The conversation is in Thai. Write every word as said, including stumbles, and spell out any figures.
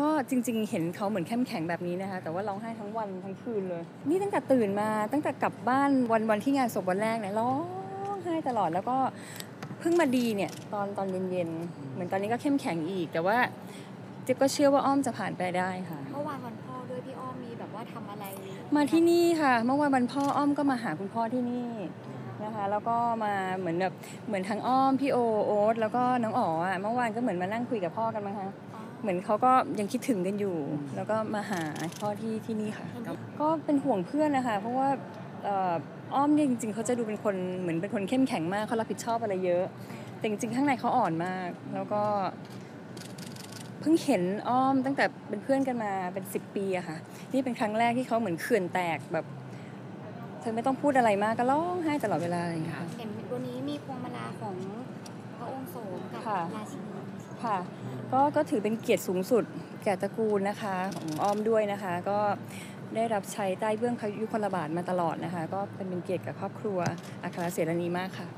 ก็จริงๆเห็นเขาเหมือนเข้มแข็งแบบนี้นะคะแต่ว่าร้องไห้ทั้งวันทั้งคืนเลยนี่ตั้งแต่ตื่นมาตั้งแต่กลับบ้านวันวันที่งานศพวันแรกเนี่ยร้องไห้ตลอดแล้วก็เพิ่งมาดีเนี่ยตอนตอนเย็นๆเหมือนตอนนี้ก็เข้มแข็งอีกแต่ว่าเจ๊ก็เชื่อว่าอ้อมจะผ่านไปได้ค่ะเมื่อวานวันพ่อด้วยพี่อ้อมมีแบบว่าทำอะไรมาที่นี่ค่ะเมื่อวานวันพ่ออ้อมก็มาหาคุณพ่อที่นี่นะคะแล้วก็มาเหมือนแบบเหมือนทางอ้อมพี่โอโอ๊ตแล้วก็น้องอ๋ออ่ะเมื่อวานก็เหมือนมานั่งคุยกับพ่อกันมั้งคะเหมือนเขาก็ยังคิดถึงกันอยู่แล้วก็มาหาพ่อที่ที่นี่ค่ะก็เป็นห่วงเพื่อนนะคะเพราะว่าอ้อมเนี่ยจริงๆเขาจะดูเป็นคนเหมือนเป็นคนเข้มแข็งมากเขารับผิดชอบอะไรเยอะแต่จริงๆข้างในเขาอ่อนมากแล้วก็เพิ่งเห็นอ้อมตั้งแต่เป็นเพื่อนกันมาเป็นสิบปีอะค่ะนี่เป็นครั้งแรกที่เขาเหมือนเขื่อนแตกแบบเธอไม่ต้องพูดอะไรมากก็ร้องไห้ตลอดเวลาเลยค่ะเห็นตัวนี้มีพวงมาลาของพระองค์โสมกับราชินีค่ะก็ก็ถือเป็นเกียรติสูงสุดแก่ตระกูลนะคะของอ้อมด้วยนะคะก็ได้รับใช้ใต้เบื้องพระยุคลบาทมาตลอดนะคะก็เป็นเกียรติกับครอบครัวอัครเสรณีมากค่ะ